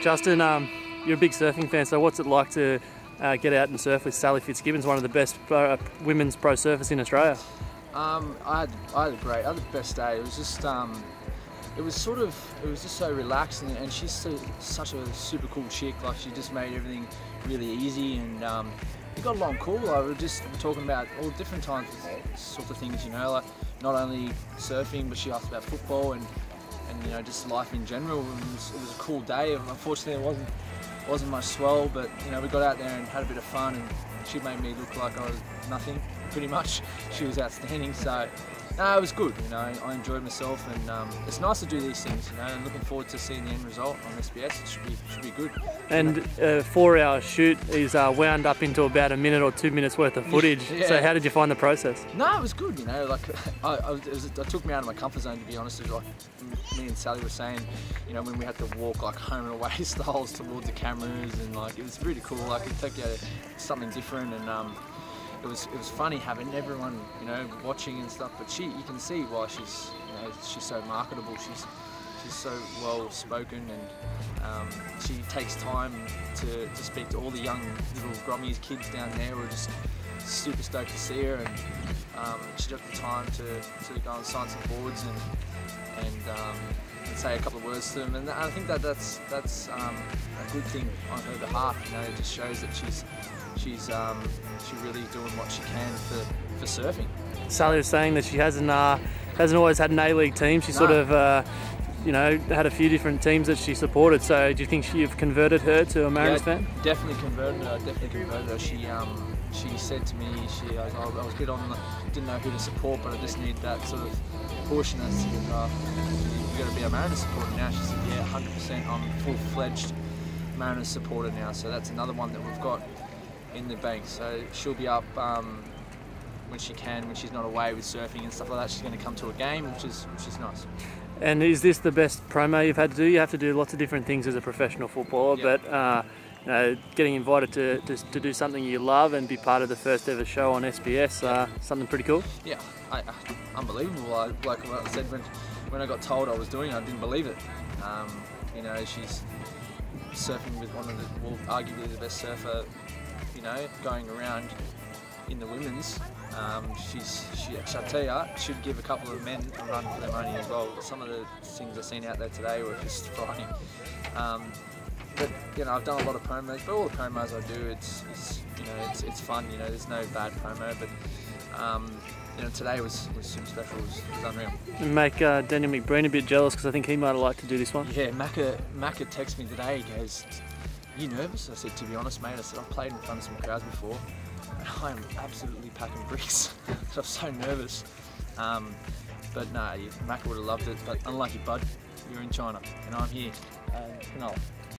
Justin, you're a big surfing fan, so what's it like to get out and surf with Sally Fitzgibbons, one of the best women's pro surfers in Australia? I had the best day. It was just, it was just so relaxed, and she's such a super cool chick. Like, she just made everything really easy, and we got along cool. Like, we were just talking about all different types of sort of things, you know, like not only surfing, but she asked about football and you know, just life in general. It was a cool day. Unfortunately, there wasn't much swell, but you know, we got out there and had a bit of fun, and she made me look like I was nothing, pretty much. She was outstanding, so no, it was good, you know. I enjoyed myself, and it's nice to do these things, you know. I'm looking forward to seeing the end result on SBS. It should be good. And a 4-hour shoot is wound up into about a minute or 2 minutes worth of footage. Yeah. So how did you find the process? No, it was good, you know. Like, it took me out of my comfort zone, to be honest. Like me and Sally were saying, you know, when we had to walk like home and away styles towards the cameras, and like, it was really cool. Like, it took you out of something different, and It was funny having everyone, you know, watching and stuff, but you can see why she's, you know, she's so marketable. She's so well spoken, and she takes time to speak to all the young little grummies kids down there. We're just super stoked to see her, and she took the time to go and sign some boards and say a couple of words to them, and I think that's a good thing on her behalf. You know, it just shows that she's really doing what she can for surfing. Sally was saying that she hasn't always had an A-League team. She sort of you know, had a few different teams that she supported. So do you think you've converted her to a Mariners fan? Definitely converted her. She said to me, I was a bit didn't know who to support, but I just need that sort of push, and I said, you've got to be a Mariners supporter now. She said, yeah, 100%. I'm full-fledged Mariners supporter now. So that's another one that we've got in the bank. So she'll be up when she can, when she's not away with surfing and stuff like that. She's going to come to a game, which is nice. And is this the best promo you've had to do? You have to do lots of different things as a professional footballer, yep. But you know, getting invited to do something you love and be part of the first ever show on SBS, something pretty cool. Yeah, unbelievable. Like I said, when I got told I was doing it, I didn't believe it. You know, she's surfing with one of the, well, arguably the best surfer, you know, going around in the women's. I'll tell you, should give a couple of men a run for their money as well. Some of the things I've seen out there today were just frightening. But you know, I've done a lot of promos, but all the promos I do, it's fun. You know, there's no bad promo, but you know, today was super special. It was unreal. And make Daniel McBreen a bit jealous, because I think he might have liked to do this one. Yeah, Macca texted me today. He goes, "You nervous?" I said, "To be honest, mate," I said, "I've played in front of some crowds before, and I am absolutely packing bricks." I'm so nervous. But no, Macca would have loved it. But unlucky, bud, you're in China, and I'm here. Canola.